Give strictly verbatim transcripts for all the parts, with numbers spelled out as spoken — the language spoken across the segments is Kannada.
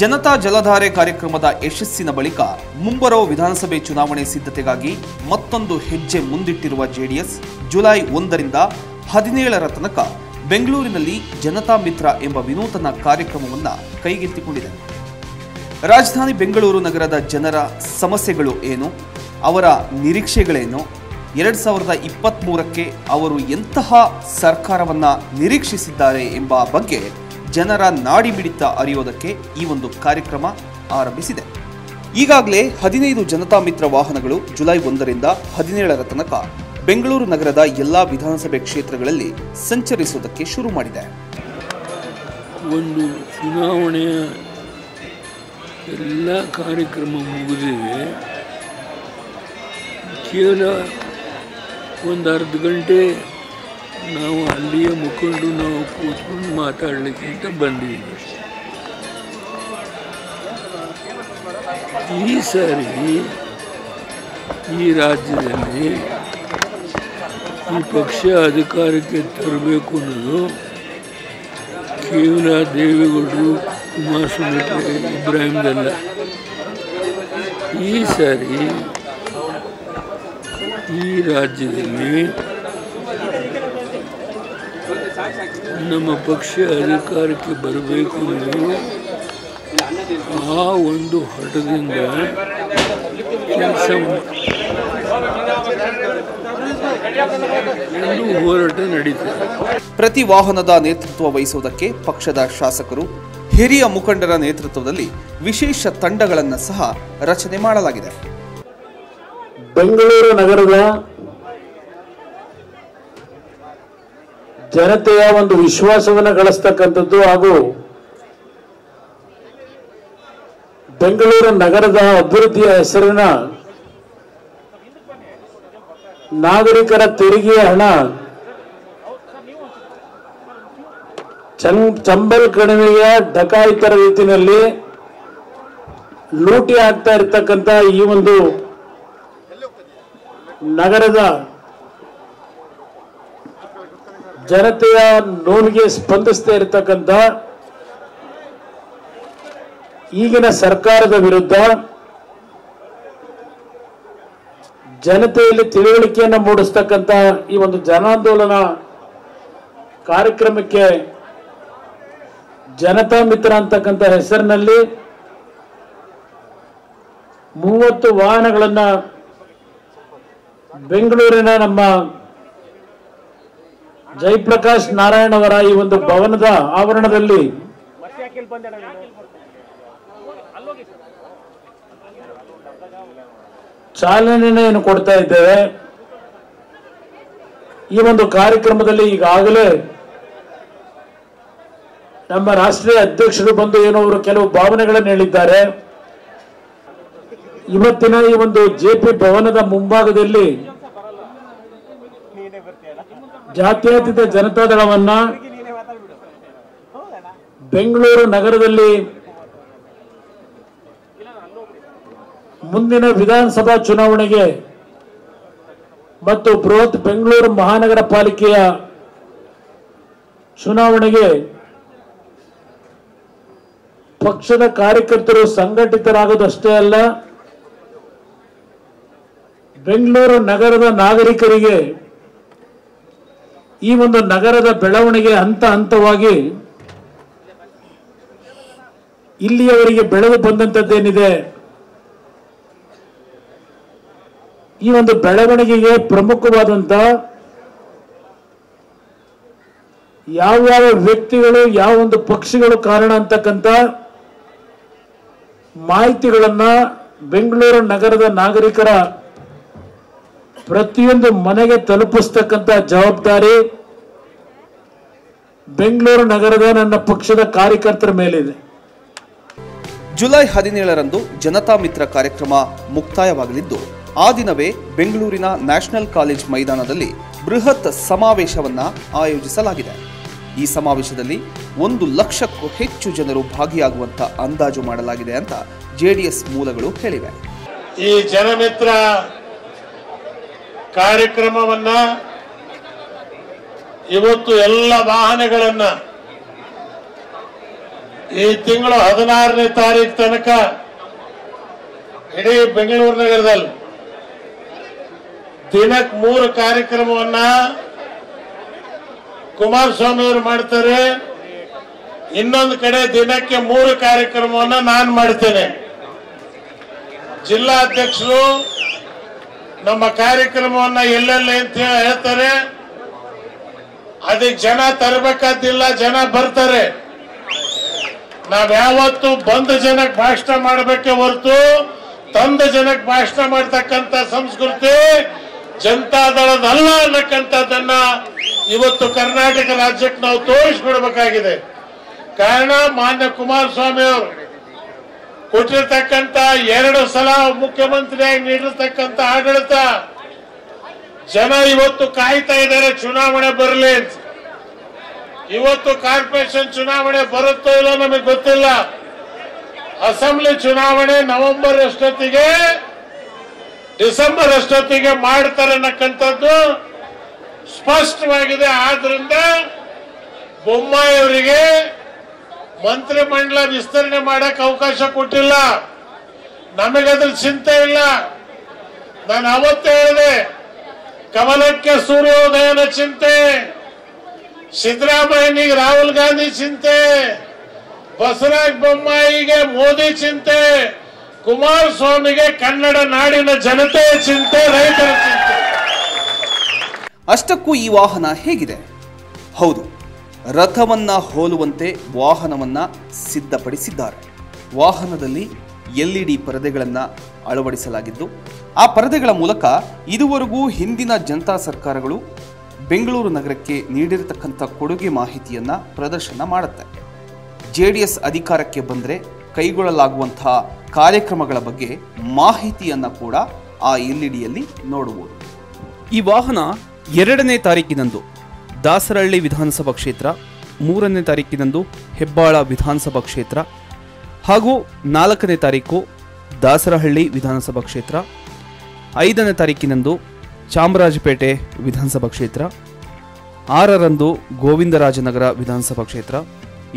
ಜನತಾ ಜಲಧಾರೆ ಕಾರ್ಯಕ್ರಮದ ಯಶಸ್ಸಿನ ಬಳಿಕ ಮುಂಬರೋ ವಿಧಾನಸಭೆ ಚುನಾವಣೆ ಸಿದ್ಧತೆಗಾಗಿ ಮತ್ತೊಂದು ಹೆಜ್ಜೆ ಮುಂದಿಟ್ಟಿರುವ ಜೆಡಿಎಸ್ ಜುಲೈ ಒಂದರಿಂದ ಹದಿನೇಳರ ತನಕ ಬೆಂಗಳೂರಿನಲ್ಲಿ ಜನತಾಮಿತ್ರ ಎಂಬ ವಿನೂತನ ಕಾರ್ಯಕ್ರಮವನ್ನು ಕೈಗೆತ್ತಿಕೊಂಡಿದೆ. ರಾಜಧಾನಿ ಬೆಂಗಳೂರು ನಗರದ ಜನರ ಸಮಸ್ಯೆಗಳು ಏನು, ಅವರ ನಿರೀಕ್ಷೆಗಳೇನು, ಎರಡು ಸಾವಿರದ ಇಪ್ಪತ್ತ್ಮೂರಕ್ಕೆ ಅವರು ಎಂತಹ ಸರ್ಕಾರವನ್ನು ನಿರೀಕ್ಷಿಸಿದ್ದಾರೆ ಎಂಬ ಬಗ್ಗೆ ಜನರ ನಾಡಿ ಮಿಡಿತ ಅರಿಯೋದಕ್ಕೆ ಈ ಒಂದು ಕಾರ್ಯಕ್ರಮ ಆರಂಭಿಸಿದೆ. ಈಗಾಗಲೇ ಹದಿನೈದು ಜನತಾ ಮಿತ್ರ ವಾಹನಗಳು ಜುಲೈ ಒಂದರಿಂದ ಹದಿನೇಳರ ತನಕ ಬೆಂಗಳೂರು ನಗರದ ಎಲ್ಲ ವಿಧಾನಸಭೆ ಕ್ಷೇತ್ರಗಳಲ್ಲಿ ಸಂಚರಿಸುವುದಕ್ಕೆ ಶುರು ಮಾಡಿದೆ. ಒಂದು ಚುನಾವಣೆಯ ಎಲ್ಲ ಕಾರ್ಯಕ್ರಮ ಮುಗಿದಿವೆ. ಕೇವಲ ಒಂದು ಅರ್ಧ ಗಂಟೆ ನಾವು ಅಲ್ಲಿಯೇ ಮುಖಂಡು ನಾವು ಕೂತ್ಕೊಂಡು ಮಾತಾಡಲಿಕ್ಕೆ ಅಂತ ಬಂದಿದ್ದೀವಿ. ಈ ಸಾರಿ ಈ ರಾಜ್ಯದಲ್ಲಿ ಈ ಪಕ್ಷ ಅಧಿಕಾರಕ್ಕೆ ತರಬೇಕು ಅನ್ನೋದು ಕೇವಲ ದೇವೇಗೌಡರು, ಕುಮಾರಸ್ವಾಮಿ, ಇಬ್ರಾಹಿಂದಲ್ಲ. ಈ ಸಾರಿ ಈ ರಾಜ್ಯದಲ್ಲಿ ನಮ್ಮ ಪಕ್ಷ ಅಧಿಕಾರಕ್ಕೆ ಬರಬೇಕು ಅನ್ನೋದು ಆ ಒಂದು ಹಠದಿಂದ ಕೆಲಸ ಹೋರಾಟ ನಡೀತದೆ. ಪ್ರತಿ ವಾಹನದ ನೇತೃತ್ವ ವಹಿಸುವುದಕ್ಕೆ ಪಕ್ಷದ ಶಾಸಕರು, ಹಿರಿಯ ಮುಖಂಡರ ನೇತೃತ್ವದಲ್ಲಿ ವಿಶೇಷ ತಂಡಗಳನ್ನು ಸಹ ರಚನೆ ಮಾಡಲಾಗಿದೆ. ಬೆಂಗಳೂರು ನಗರದ ಜನತೆಯ ಒಂದು ವಿಶ್ವಾಸವನ್ನು ಗಳಿಸ್ತಕ್ಕಂಥದ್ದು ಹಾಗೂ ಬೆಂಗಳೂರು ನಗರದ ಅಭಿವೃದ್ಧಿಯ ಹೆಸರಿನ ನಾಗರಿಕರ ತೆರಿಗೆಯ ಹಣ ಚಂಬಲ್ ಕಣಿವೆಯ ಡಕಾಯಿತರ ರೀತಿಯಲ್ಲಿ ಲೂಟಿ ಆಗ್ತಾ ಇರತಕ್ಕಂಥ ಈ ಒಂದು ನಗರದ ಜನತೆಯ ನೋವಿಗೆ ಸ್ಪಂದಿಸ್ತಾ ಇರತಕ್ಕಂಥ ಈಗಿನ ಸರ್ಕಾರದ ವಿರುದ್ಧ ಜನತೆಯಲ್ಲಿ ತಿಳುವಳಿಕೆಯನ್ನು ಮೂಡಿಸ್ತಕ್ಕಂಥ ಈ ಒಂದು ಜನಾಂದೋಲನ ಕಾರ್ಯಕ್ರಮಕ್ಕೆ ಜನತಾ ಮಿತ್ರ ಅಂತಕ್ಕಂಥ ಹೆಸರಿನಲ್ಲಿ ಮೂವತ್ತು ವಾಹನಗಳನ್ನು ಬೆಂಗಳೂರಿನ ನಮ್ಮ ಜಯಪ್ರಕಾಶ್ ನಾರಾಯಣ್ ಅವರ ಈ ಒಂದು ಭವನದ ಆವರಣದಲ್ಲಿ ಚಾಲನೆಯನ್ನು ಕೊಡ್ತಾ ಇದ್ದೇವೆ. ಈ ಒಂದು ಕಾರ್ಯಕ್ರಮದಲ್ಲಿ ಈಗಾಗಲೇ ನಮ್ಮ ರಾಷ್ಟ್ರೀಯ ಅಧ್ಯಕ್ಷರು ಬಂದು ಏನೋ ಅವರು ಕೆಲವು ಭಾವನೆಗಳನ್ನು ಹೇಳಿದ್ದಾರೆ. ಇವತ್ತಿನ ಈ ಒಂದು ಜೆಪಿ ಭವನದ ಮುಂಭಾಗದಲ್ಲಿ ಜಾತ್ಯತೀತ ಜನತಾದಳವನ್ನ ಬೆಂಗಳೂರು ನಗರದಲ್ಲಿ ಮುಂದಿನ ವಿಧಾನಸಭಾ ಚುನಾವಣೆಗೆ ಮತ್ತು ಬೃಹತ್ ಬೆಂಗಳೂರು ಮಹಾನಗರ ಪಾಲಿಕೆಯ ಚುನಾವಣೆಗೆ ಪಕ್ಷದ ಕಾರ್ಯಕರ್ತರು ಸಂಘಟಿತರಾಗೋದಷ್ಟೇ ಅಲ್ಲ, ಬೆಂಗಳೂರು ನಗರದ ನಾಗರಿಕರಿಗೆ ಈ ಒಂದು ನಗರದ ಬೆಳವಣಿಗೆ ಹಂತ ಹಂತವಾಗಿ ಇಲ್ಲಿಯವರಿಗೆ ಬೆಳೆದು ಬಂದಂಥದ್ದೇನಿದೆ, ಈ ಒಂದು ಬೆಳವಣಿಗೆಗೆ ಪ್ರಮುಖವಾದಂಥ ಯಾವ್ಯಾವ ವ್ಯಕ್ತಿಗಳು, ಯಾವ ಒಂದು ಪಕ್ಷಗಳು ಕಾರಣ ಅಂತಕ್ಕಂಥ ಮಾಹಿತಿಗಳನ್ನು ಬೆಂಗಳೂರು ನಗರದ ನಾಗರಿಕರ ಪ್ರತಿಯೊಂದು ಮನೆಗೆ ತಲುಪಿಸ್ತಕ್ಕಂಥ ಜವಾಬ್ದಾರಿ ಬೆಂಗಳೂರು ನಗರದ ನನ್ನ ಪಕ್ಷದ ಕಾರ್ಯಕರ್ತರ ಮೇಲಿದೆ. ಜುಲೈ ಹದಿನೇಳರಂದು ಜನತಾ ಮಿತ್ರ ಕಾರ್ಯಕ್ರಮ ಮುಕ್ತಾಯವಾಗಲಿದ್ದು, ಆ ದಿನವೇ ಬೆಂಗಳೂರಿನ ನ್ಯಾಷನಲ್ ಕಾಲೇಜ್ ಮೈದಾನದಲ್ಲಿ ಬೃಹತ್ ಸಮಾವೇಶವನ್ನು ಆಯೋಜಿಸಲಾಗಿದೆ. ಈ ಸಮಾವೇಶದಲ್ಲಿ ಒಂದು ಲಕ್ಷಕ್ಕೂ ಹೆಚ್ಚು ಜನರು ಭಾಗಿಯಾಗುವಂತ ಅಂದಾಜು ಮಾಡಲಾಗಿದೆ ಅಂತ ಜೆಡಿಎಸ್ ಮೂಲಗಳು ಹೇಳಿವೆ. ಈ ಜನಮಿತ್ರ ಕಾರ್ಯಕ್ರಮವನ್ನ ಇವತ್ತು ಎಲ್ಲ ವಾಹನಗಳನ್ನ ಹದಿನಾರನೇ ತಾರೀಕು ತನಕ ಇಡೀ ಬೆಂಗಳೂರು ನಗರದಲ್ಲಿ ದಿನಕ್ಕೆ ಮೂರು ಕಾರ್ಯಕ್ರಮವನ್ನ ಕುಮಾರಸ್ವಾಮಿ ಅವರು ಮಾಡುತ್ತಾರೆ. ಇನ್ನೊಂದು ಕಡೆ ದಿನಕ್ಕೆ ಮೂರು ಕಾರ್ಯಕ್ರಮವನ್ನ ನಾನು ಮಾಡುತ್ತೇನೆ. ಜಿಲ್ಲಾ ಅಧ್ಯಕ್ಷರು ನಮ್ಮ ಕಾರ್ಯಕ್ರಮವನ್ನ ಎಲ್ಲೆಲ್ಲ ಅಂತ ಹೇಳ್ತಾರೆ, ಅದಕ್ಕೆ ಜನ ತರಬೇಕಾದಿಲ್ಲ, ಜನ ಬರ್ತಾರೆ. ನಾವ್ ಯಾವತ್ತು ಬಂದ ಜನಕ್ಕೆ ಭಾಷಣ ಮಾಡಬೇಕೆ ಹೊರತು ತಂದ ಜನಕ್ಕೆ ಭಾಷಣ ಮಾಡತಕ್ಕಂತ ಸಂಸ್ಕೃತಿ ಜನತಾದಳದಲ್ಲ ಅನ್ನಕ್ಕಂಥದ್ದನ್ನ ಇವತ್ತು ಕರ್ನಾಟಕ ರಾಜ್ಯಕ್ಕೆ ನಾವು ತೋರಿಸ್ಬಿಡ್ಬೇಕಾಗಿದೆ. ಕಾರಣ ಮಾನ್ಯ ಕುಮಾರಸ್ವಾಮಿ ಅವರು ಕೊಟ್ಟಿರ್ತಕ್ಕಂಥ ಎರಡು ಸಲ ಮುಖ್ಯಮಂತ್ರಿಯಾಗಿ ನೀಡಿರ್ತಕ್ಕಂಥ ಆಡಳಿತ, ಜನ ಇವತ್ತು ಕಾಯ್ತಾ ಇದ್ದಾರೆ ಚುನಾವಣೆ ಬರಲಿ. ಇವತ್ತು ಕಾರ್ಪೊರೇಷನ್ ಚುನಾವಣೆ ಬರುತ್ತೋ ಇಲ್ಲ ನಮಗೆ ಗೊತ್ತಿಲ್ಲ. ಅಸೆಂಬ್ಲಿ ಚುನಾವಣೆ ನವೆಂಬರ್ ಅಷ್ಟೊತ್ತಿಗೆ ಡಿಸೆಂಬರ್ ಅಷ್ಟೊತ್ತಿಗೆ ಮಾಡ್ತಾರೆ ಅನ್ನಕ್ಕಂಥದ್ದು ಸ್ಪಷ್ಟವಾಗಿದೆ. ಆದ್ರಿಂದ ಬೊಮ್ಮಾಯಿ ಅವರಿಗೆ ಮಂತ್ರಿಮಂಡಲ ವಿಸ್ತರಣೆ ಮಾಡಕ್ಕೆ ಅವಕಾಶ ಕೊಟ್ಟಿಲ್ಲ. ನಮಗದ್ರ ಚಿಂತೆ ಇಲ್ಲ. ನಾನು ಅವತ್ತೇ ಹೇಳಿದೆ, ಕಮಲಕ್ಕೆ ಸೂರ್ಯೋದಯನ ಚಿಂತೆ, ಸಿದ್ದರಾಮಯ್ಯನಿಗೆ ರಾಹುಲ್ ಗಾಂಧಿ ಚಿಂತೆ, ಬಸವರಾಜ ಬೊಮ್ಮಾಯಿಗೆ ಮೋದಿ ಚಿಂತೆ, ಕುಮಾರಸ್ವಾಮಿಗೆ ಕನ್ನಡ ನಾಡಿನ ಜನತೆಯ ಚಿಂತೆ, ರೈತರ ಚಿಂತೆ. ಅಷ್ಟಕ್ಕೂ ಈ ವಾಹನ ಹೇಗಿದೆ? ಹೌದು, ರಥವನ್ನ ಹೋಲುವಂತೆ ವಾಹನವನ್ನ ಸಿದ್ಧಪಡಿಸಿದ್ದಾರೆ. ವಾಹನದಲ್ಲಿ ಎಲ್ಇಡಿ ಪರದೆಗಳನ್ನು ಅಳವಡಿಸಲಾಗಿದ್ದು, ಆ ಪರದೆಗಳ ಮೂಲಕ ಇದುವರೆಗೂ ಹಿಂದಿನ ಜನತಾ ಸರ್ಕಾರಗಳು ಬೆಂಗಳೂರು ನಗರಕ್ಕೆ ನೀಡಿರತಕ್ಕಂಥ ಕೊಡುಗೆ ಮಾಹಿತಿಯನ್ನು ಪ್ರದರ್ಶನ ಮಾಡುತ್ತೆ. ಜೆ ಡಿ ಎಸ್ ಅಧಿಕಾರಕ್ಕೆ ಬಂದರೆ ಕೈಗೊಳ್ಳಲಾಗುವಂತಹ ಕಾರ್ಯಕ್ರಮಗಳ ಬಗ್ಗೆ ಮಾಹಿತಿಯನ್ನು ಕೂಡ ಆ ಎಲ್ಇಡಿಯಲ್ಲಿ ನೋಡಬಹುದು. ಈ ವಾಹನ ಎರಡನೇ ತಾರೀಕಿನಂದು ದಾಸರಹಳ್ಳಿ ವಿಧಾನಸಭಾ ಕ್ಷೇತ್ರ, ಮೂರನೇ ತಾರೀಕಿನಂದು ಹೆಬ್ಬಾಳ ವಿಧಾನಸಭಾ ಕ್ಷೇತ್ರ ಹಾಗೂ ನಾಲ್ಕನೇ ತಾರೀಕು ದಾಸರಹಳ್ಳಿ ವಿಧಾನಸಭಾ ಕ್ಷೇತ್ರ, ಐದನೇ ತಾರೀಕಿನಂದು ಚಾಮರಾಜಪೇಟೆ ವಿಧಾನಸಭಾ ಕ್ಷೇತ್ರ, ಆರರಂದು ಗೋವಿಂದರಾಜನಗರ ವಿಧಾನಸಭಾ ಕ್ಷೇತ್ರ,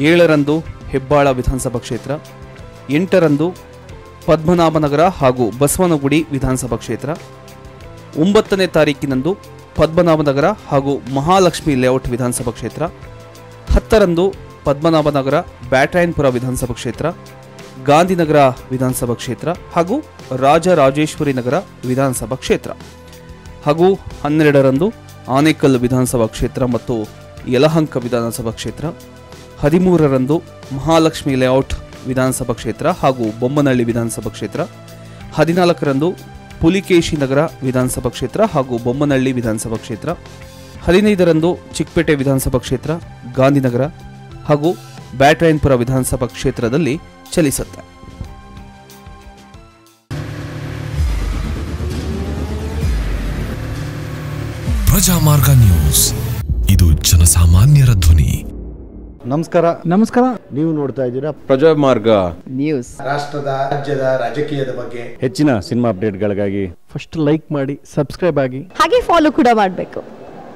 ಏಳರಂದು ಹೆಬ್ಬಾಳ ವಿಧಾನಸಭಾ ಕ್ಷೇತ್ರ, ಎಂಟರಂದು ಪದ್ಮನಾಭನಗರ ಹಾಗೂ ಬಸವನಗುಡಿ ವಿಧಾನಸಭಾ ಕ್ಷೇತ್ರ, ಒಂಬತ್ತನೇ ತಾರೀಕಿನಂದು ಪದ್ಮನಾಭನಗರ ಹಾಗೂ ಮಹಾಲಕ್ಷ್ಮಿ ಲೇಔಟ್ ವಿಧಾನಸಭಾ ಕ್ಷೇತ್ರ, ಹತ್ತರಂದು ಪದ್ಮನಾಭನಗರ ಬ್ಯಾಟರಾಯನಪುರ ವಿಧಾನಸಭಾ ಕ್ಷೇತ್ರ, ಗಾಂಧಿನಗರ ವಿಧಾನಸಭಾ ಕ್ಷೇತ್ರ ಹಾಗೂ ರಾಜರಾಜೇಶ್ವರಿ ನಗರ ವಿಧಾನಸಭಾ ಕ್ಷೇತ್ರ, ಹಾಗೂ ಹನ್ನೆರಡರಂದು ಆನೇಕಲ್ ವಿಧಾನಸಭಾ ಕ್ಷೇತ್ರ ಮತ್ತು ಯಲಹಂಕ ವಿಧಾನಸಭಾ ಕ್ಷೇತ್ರ, ಹದಿಮೂರರಂದು ಮಹಾಲಕ್ಷ್ಮಿ ಲೇಔಟ್ ವಿಧಾನಸಭಾ ಕ್ಷೇತ್ರ ಹಾಗೂ ಬೊಮ್ಮನಹಳ್ಳಿ ವಿಧಾನಸಭಾ ಕ್ಷೇತ್ರ, ಹದಿನಾಲ್ಕರಂದು ಪುಲಿಕೇಶಿ ನಗರ ವಿಧಾನಸಭಾ ಕ್ಷೇತ್ರ ಹಾಗೂ ಬೊಮ್ಮನಹಳ್ಳಿ ವಿಧಾನಸಭಾ ಕ್ಷೇತ್ರ, ಹದಿನೈದರಂದು ಚಿಕ್ಪೇಟೆ ವಿಧಾನಸಭಾ ಕ್ಷೇತ್ರ, ಗಾಂಧಿನಗರ ಹಾಗೂ ಬ್ಯಾಟರಾಯನಪುರ ವಿಧಾನಸಭಾ ಕ್ಷೇತ್ರದಲ್ಲಿ ಚಲಿಸುತ್ತೆ. ಪ್ರಜಾ ಮಾರ್ಗ ನ್ಯೂಸ್, ಇದು ಜನಸಾಮಾನ್ಯರ ಧ್ವನಿ. ನಮಸ್ಕಾರ. ನಮಸ್ಕಾರ. ನೀವು ನೋಡ್ತಾ ಇದ್ದೀರಾ ಪ್ರಜಾ ಮಾರ್ಗ ನ್ಯೂಸ್. ರಾಷ್ಟ್ರದ, ರಾಜ್ಯದ ರಾಜಕೀಯದ ಬಗ್ಗೆ ಹೆಚ್ಚಿನ ಸಿನಿಮಾ ಅಪ್ಡೇಟ್ಗಳಿಗಾಗಿ ಫಸ್ಟ್ ಲೈಕ್ ಮಾಡಿ, ಸಬ್ಸ್ಕ್ರೈಬ್ ಆಗಿ, ಹಾಗೆ ಫಾಲೋ ಕೂಡ ಮಾಡಬೇಕು.